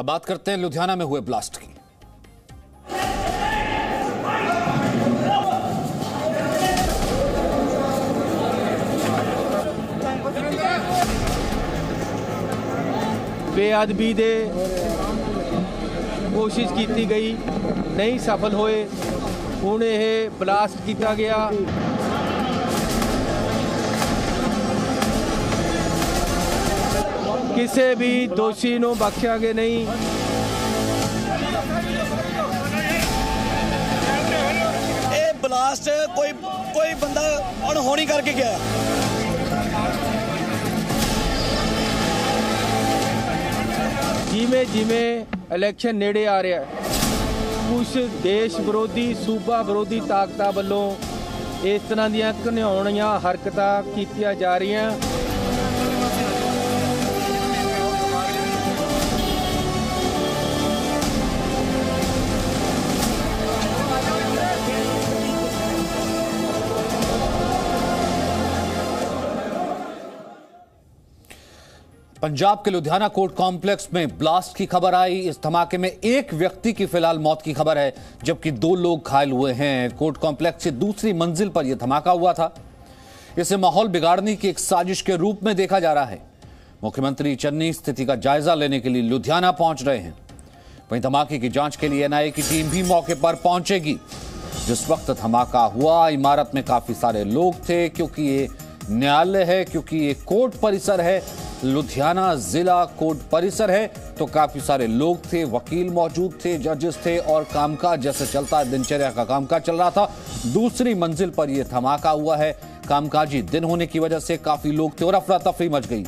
अब बात करते हैं लुधियाना में हुए ब्लास्ट की। बेअदबी दे कोशिश की गई, नहीं सफल होए, उन्हें है ब्लास्ट किया गया। किसी भी दोषी नो बख्शा गया नहीं। ये ब्लास्ट कोई बंदा अनहोनी करके गया। जिमें जिमें इलेक्शन नेड़े आ रहा है, कुछ देश विरोधी सूबा विरोधी ताकतां वालों इस तरह दियां घिनौणियां हरकतां कीतियां जा रही हैं। पंजाब के लुधियाना कोर्ट कॉम्प्लेक्स में ब्लास्ट की खबर आई। इस धमाके में एक व्यक्ति की फिलहाल मौत की खबर है, जबकि 2 लोग घायल हुए हैं। कोर्ट कॉम्प्लेक्स की दूसरी मंजिल पर यह धमाका हुआ था। इसे माहौल बिगाड़ने की एक साजिश के रूप में देखा जा रहा है। मुख्यमंत्री चन्नी स्थिति का जायजा लेने के लिए लुधियाना पहुंच रहे हैं। वहीं धमाके की जांच के लिए एनआईए की टीम भी मौके पर पहुंचेगी। जिस वक्त धमाका हुआ, इमारत में काफी सारे लोग थे। क्योंकि ये न्यायालय है, क्योंकि ये कोर्ट परिसर है, लुधियाना जिला कोर्ट परिसर है, तो काफी सारे लोग थे, वकील मौजूद थे, जजेस थे और कामकाज जैसे चलता है दिनचर्या का कामकाज चल रहा था। दूसरी मंजिल पर यह धमाका हुआ है। कामकाजी दिन होने की वजह से काफी लोग थे और अफरा तफरी मच गई।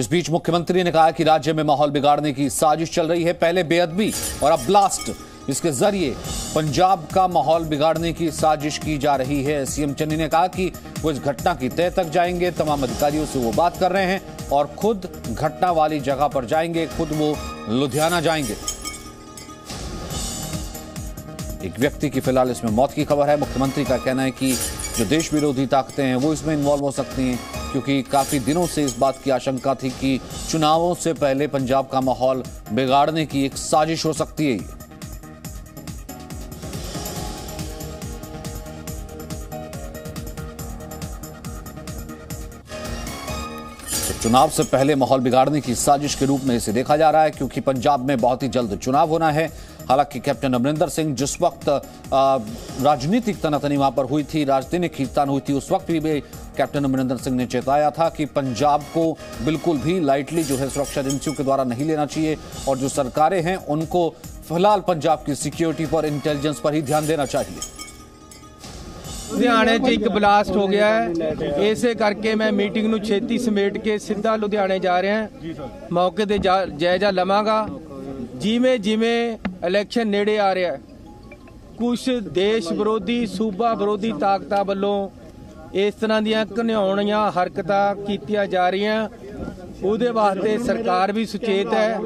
इस बीच मुख्यमंत्री ने कहा कि राज्य में माहौल बिगाड़ने की साजिश चल रही है। पहले बेअदबी और अब ब्लास्ट, इसके जरिए पंजाब का माहौल बिगाड़ने की साजिश की जा रही है। सीएम चन्नी ने कहा कि वो इस घटना की तह तक जाएंगे। तमाम अधिकारियों से वो बात कर रहे हैं और खुद घटना वाली जगह पर जाएंगे, खुद वो लुधियाना जाएंगे। एक व्यक्ति की फिलहाल इसमें मौत की खबर है। मुख्यमंत्री का कहना है कि जो देश विरोधी ताकतें हैं वो इसमें इन्वॉल्व हो सकती हैं, क्योंकि काफी दिनों से इस बात की आशंका थी कि चुनावों से पहले पंजाब का माहौल बिगाड़ने की एक साजिश हो सकती है। चुनाव से पहले माहौल बिगाड़ने की साजिश के रूप में इसे देखा जा रहा है, क्योंकि पंजाब में बहुत ही जल्द चुनाव होना है। हालांकि कैप्टन अमरिंदर सिंह जिस वक्त राजनीतिक तनातनी वहां पर हुई थी, राजनीतिक खींचतान हुई थी, उस वक्त भी कैप्टन अमरिंदर सिंह ने चेताया था कि पंजाब को बिल्कुल भी लाइटली जो है सुरक्षा एजेंसियों के द्वारा नहीं लेना चाहिए और जो सरकारें हैं उनको फिलहाल पंजाब की सिक्योरिटी पर, इंटेलिजेंस पर ही ध्यान देना चाहिए। लुधियाने च एक ब्लास्ट हो गया है, इसे करके मैं मीटिंग नूं छेती समेट के सीधा लुधियाने जा रहे हैं। मौके दे जायजा लवांगा। जिमें जिमें इलेक्शन नेड़े आ रहा है, कुछ देश विरोधी सूबा विरोधी ताकतां वालों इस तरह दियां घिनौणियां हरकतां कीतियां जा रहियां। ਉਹਦੇ ਵਾਸਤੇ ਸਰਕਾਰ ਵੀ ਸੁਚੇਤ ਹੈ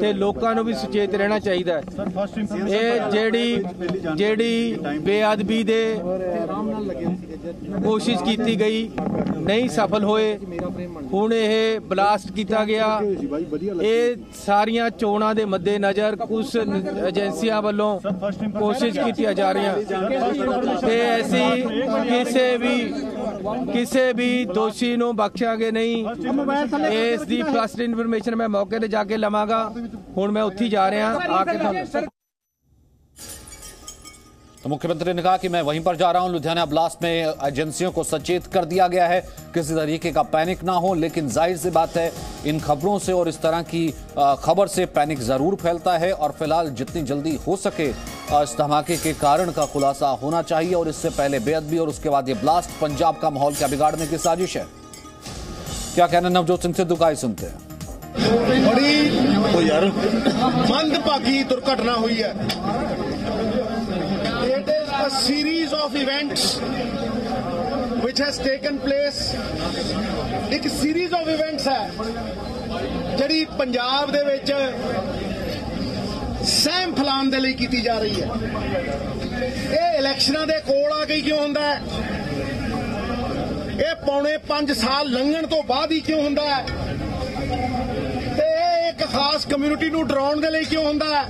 ਤੇ ਲੋਕਾਂ ਨੂੰ ਵੀ ਸੁਚੇਤ ਰਹਿਣਾ ਚਾਹੀਦਾ ਹੈ। ਇਹ ਜਿਹੜੀ ਬੇਅਦਬੀ ਦੇ ਕੋਸ਼ਿਸ਼ ਕੀਤੀ ਗਈ, ਨਹੀਂ ਸਫਲ ਹੋਏ, ਹੁਣ ਇਹ ਬਲਾਸਟ ਕੀਤਾ ਗਿਆ। ਇਹ ਸਾਰੀਆਂ ਚੋਣਾਂ ਦੇ ਮੱਦੇ ਨਜ਼ਰ ਕੁਝ ਏਜੰਸੀਆਂ ਵੱਲੋਂ ਕੋਸ਼ਿਸ਼ ਕੀਤੀ ਜਾ ਰਹੀਆਂ ਤੇ ਐਸੀ ਕਿਸੇ ਵੀ ਦੋਸ਼ੀ ਨੂੰ ਬਖਸ਼ਾਂਗੇ ਨਹੀਂ। ਇਸ ਦੀ ਫਸਟ ਇਨਫੋਰਮੇਸ਼ਨ ਮੈਂ ਮੌਕੇ ਤੇ ਜਾ ਕੇ ਲਵਾਂਗਾ। ਹੁਣ ਮੈਂ ਉੱਥੇ ਜਾ ਰਿਹਾ ਆ ਕੇ ਤੁਹਾਨੂੰ। तो मुख्यमंत्री ने कहा कि मैं वहीं पर जा रहा हूं। लुधियाना ब्लास्ट में एजेंसियों को सचेत कर दिया गया है, किसी तरीके का पैनिक ना हो। लेकिन जाहिर सी बात है, इन खबरों से और इस तरह की खबर से पैनिक जरूर फैलता है और फिलहाल जितनी जल्दी हो सके इस धमाके के कारण का खुलासा होना चाहिए। और इससे पहले बेअदबी और उसके बाद ये ब्लास्ट पंजाब का माहौल क्या बिगाड़ने की साजिश है। क्या कहना नवजोत सिंह सिद्धू का, सुनते हैं। बड़ी यार मंदभागी दुर्घटना हुई है। It is a series of events which has taken place. एक series of events है जड़ी पंजाब दे विच सहम फैलाउण दे लई कीती जा रही है। ਇਹ ਇਲੈਕਸ਼ਨਾਂ ਦੇ ਕੋਲ ਆ ਕੇ ਕਿਉਂ ਹੁੰਦਾ ਹੈ? ਇਹ पौने 5 साल ਲੰਘਣ ਤੋਂ ਬਾਅਦ ਹੀ ਕਿਉਂ ਹੁੰਦਾ ਹੈ? ਤੇ ਇਹ ਇੱਕ ਖਾਸ ਕਮਿਊਨਿਟੀ ਨੂੰ ਡਰਾਉਣ ਦੇ ਲਈ ਕਿਉਂ ਹੁੰਦਾ ਹੈ?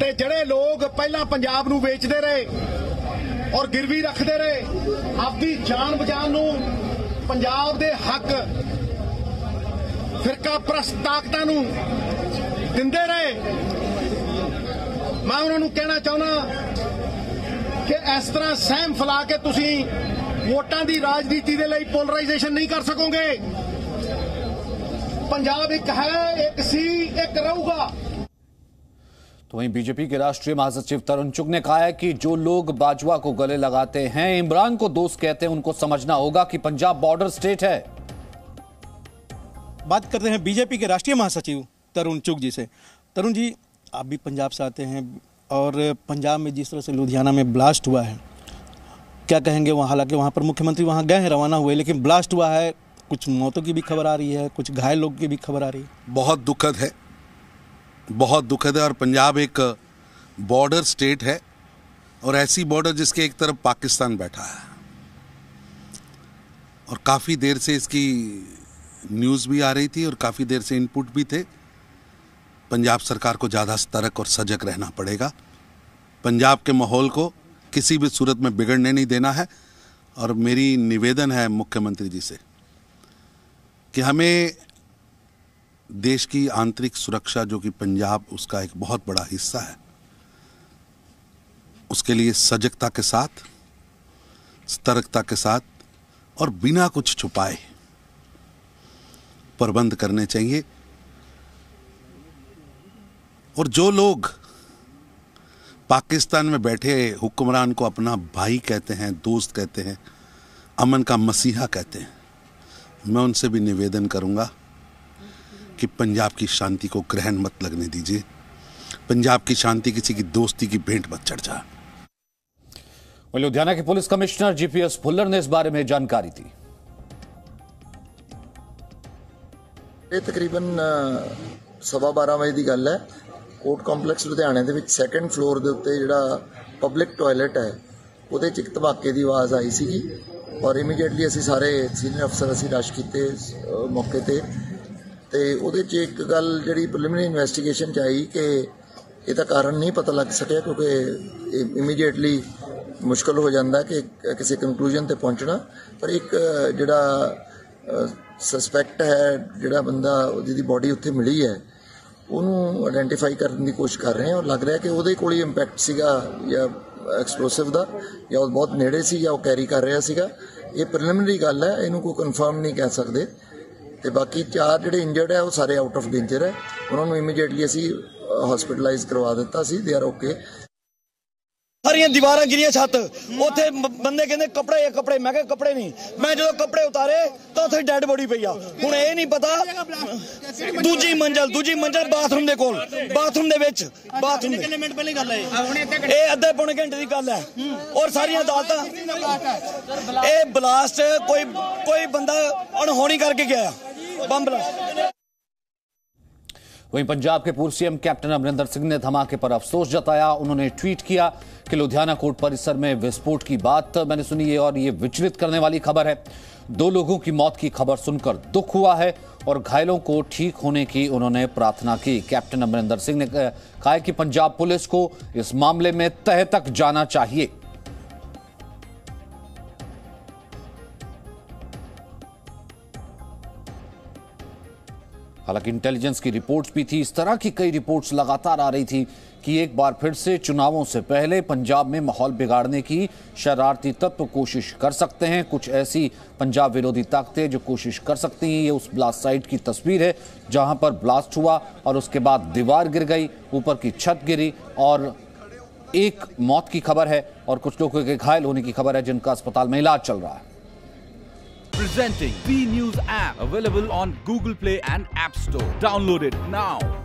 ਤੇ ਜਿਹੜੇ ਲੋਕ ਪਹਿਲਾਂ ਪੰਜਾਬ ਨੂੰ ਵੇਚਦੇ ਰਹੇ ਔਰ गिरवी रखते रहे आपकी जान बचान पंजाब के हक फिरका परस्त ताकतों नूं दिंदे रहे। मैं उन्होंने कहना चाहना कि इस तरह सहम फैला के तुसीं वोटां की राजनीति के लिए पोलराइजेशन नहीं कर सकोगे। पंजाब एक है, एक सी, एक रहूगा। तो वहीं बीजेपी के राष्ट्रीय महासचिव तरुण चुग ने कहा है कि जो लोग बाजवा को गले लगाते हैं, इमरान को दोस्त कहते हैं, उनको समझना होगा कि पंजाब बॉर्डर स्टेट है। बात करते हैं बीजेपी के राष्ट्रीय महासचिव तरुण चुग जी से। तरुण जी, आप भी पंजाब से आते हैं और पंजाब में जिस तरह से लुधियाना में ब्लास्ट हुआ है, क्या कहेंगे? वहाँ हालांकि वहाँ पर मुख्यमंत्री वहाँ गए हैं, रवाना हुए, लेकिन ब्लास्ट हुआ है, कुछ मौतों की भी खबर आ रही है, कुछ घायल लोगों की भी खबर आ रही है। बहुत दुखद है, बहुत दुखद है। और पंजाब एक बॉर्डर स्टेट है और ऐसी बॉर्डर जिसके एक तरफ पाकिस्तान बैठा है। और काफ़ी देर से इसकी न्यूज़ भी आ रही थी और काफ़ी देर से इनपुट भी थे। पंजाब सरकार को ज़्यादा सतर्क और सजग रहना पड़ेगा। पंजाब के माहौल को किसी भी सूरत में बिगड़ने नहीं देना है। और मेरी निवेदन है मुख्यमंत्री जी से कि हमें देश की आंतरिक सुरक्षा, जो कि पंजाब उसका एक बहुत बड़ा हिस्सा है, उसके लिए सजगता के साथ, सतर्कता के साथ और बिना कुछ छुपाए प्रबंध करने चाहिए। और जो लोग पाकिस्तान में बैठे हुक्मरान को अपना भाई कहते हैं, दोस्त कहते हैं, अमन का मसीहा कहते हैं, मैं उनसे भी निवेदन करूंगा कि पंजाब की शांति को ग्रहण मत लगने दीजिए। पंजाब की शांति किसी की दोस्ती की भेंट मत चढ़ जा। लुधियाना के पुलिस कमिश्नर जीपीएस भुलर ने इस बारे में जानकारी दी। ये तकरीबन 12:15 बजे की गल है। कोर्ट कॉम्पलैक्स लुधियाने दे विच 2nd फ्लोर दे उत्ते जिहड़ा पब्लिक टॉयलेट है उहदे च एक धमाके की आवाज़ आई सी और इमीडिएटली असीं सारे सीनियर अफसर असीं रश कीते मौके ते। तो वो एक गल जी प्रिलिमिनरी इन्वेस्टिगेशन आई कि यदा कारण नहीं पता लग सकिया क्योंकि इमीडिएटली मुश्किल हो जाता कि किसी कंक्लूजन पर पहुँचना। पर एक जोड़ा सस्पैक्ट है, जोड़ा बंदा जिसकी बॉडी उत्थे मिली है, उन्होंने आइडेंटिफाई करने की कोशिश कर रहे हैं और लग रहा है कि वो कोई इंपैक्ट सीगा या एक्सप्लोसिव का, या वो बहुत नेड़े सी, या वो कैरी कर रहा सीगा। ये प्रिलिमिनरी गल है, इनू कोई कन्फर्म नहीं कह सकते। तो बाकी 4 जोड़े इंजर्ड है वो सारे आउट ऑफ डेंजर है, उन्होंने इमीडिएटली असी हॉस्पिटलाइज करवा दिता सी, दे आर ओके। सारियां दीवारां गिरियां, छत उथे बंदे कहंदे कपड़े कपड़े, मैं कहा कपड़े नहीं, मैं जो कपड़े उतारे तो उथे डेड बॉडी पई आ। हुण ये नहीं पता दूजी मंजिल बाथरूम दे कोल, बाथरूम दे विच, बाथरूम दे किन्ने मिनट पहले गल है, ये अद्धे पौने घंटे दी गल है। और सारियां अदालतां ये ब्लास्ट कोई बंदा अणहोनी करके गया बम ब्लास्ट। वहीं पंजाब के पूर्व सीएम कैप्टन अमरिंदर सिंह ने धमाके पर अफसोस जताया। उन्होंने ट्वीट किया कि लुधियाना कोर्ट परिसर में विस्फोट की बात मैंने सुनी है और ये विचलित करने वाली खबर है। 2 लोगों की मौत की खबर सुनकर दुख हुआ है और घायलों को ठीक होने की उन्होंने प्रार्थना की। कैप्टन अमरिंदर सिंह ने कहा कि पंजाब पुलिस को इस मामले में तह तक जाना चाहिए। हालांकि इंटेलिजेंस की रिपोर्ट्स भी थी, इस तरह की कई रिपोर्ट्स लगातार आ रही थी कि एक बार फिर से चुनावों से पहले पंजाब में माहौल बिगाड़ने की शरारती तत्व कोशिश कर सकते हैं। कुछ ऐसी पंजाब विरोधी ताकतें जो कोशिश कर सकती हैं। ये उस ब्लास्ट साइट की तस्वीर है जहां पर ब्लास्ट हुआ और उसके बाद दीवार गिर गई, ऊपर की छत गिरी और एक मौत की खबर है और कुछ लोगों के घायल होने की खबर है जिनका अस्पताल में इलाज चल रहा है। Presenting Zee News app available on Google Play and App Store. Download it now.